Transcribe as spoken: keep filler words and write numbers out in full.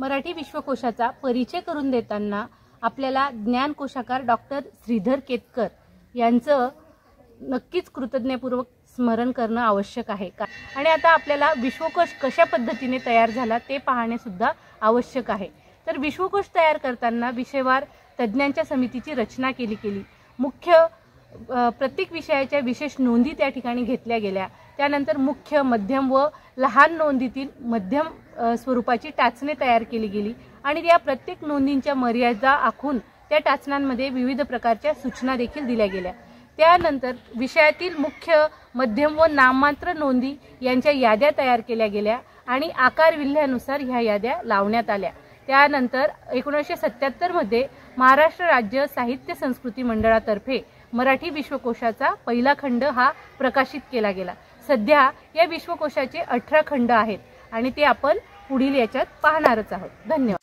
मराठी विश्वकोशाचा परिचय करून देताना आपल्याला ज्ञानकोशाकार डॉक्टर श्रीधर केतकर यांचं नक्कीच कृतज्ञतापूर्वक स्मरण करणं आवश्यक आहे। आणि आता आपल्याला विश्वकोश कशा पद्धतीने तयार झाला ते पाहणे सुद्धा आवश्यक आहे। तर विश्वकोश तयार करताना विषयवार तज्ञांच्या समितीची रचना केली गेली। मुख्य प्रत्येक विषयाच्या विशेष नोंदी त्या ठिकाणी घेतल्या गेल्या। त्यानंतर मुख्य, मध्यम व लहान नोंदीतील मध्यम स्वरूपाची टाचणे तयार केली गेली आणि या प्रत्येक नोंदींच्या मर्यादा आखून त्या टाचण्यांमध्ये विविध प्रकारच्या सूचना देखील दिल्या गेल्या। त्यानंतर विषयातील मुख्य, मध्यम व नाममात्र नोंदी यांच्या याद्या तयार केल्या गेल्या आणि आकार विल्ह्यानुसार ह्या याद्या लावण्यात आल्या। त्यानंतर एकोणीसशे सत्त्याहत्तर मध्ये महाराष्ट्र राज्य साहित्य संस्कृती मंडळातर्फे मराठी विश्वकोशाचा पहिला खंड हा प्रकाशित केला गेला। सध्या या विश्वकोशाचे अठरा खंड आहेत आणि ते आपण पुढील याच्यात पाहणारच आहोत। धन्यवाद।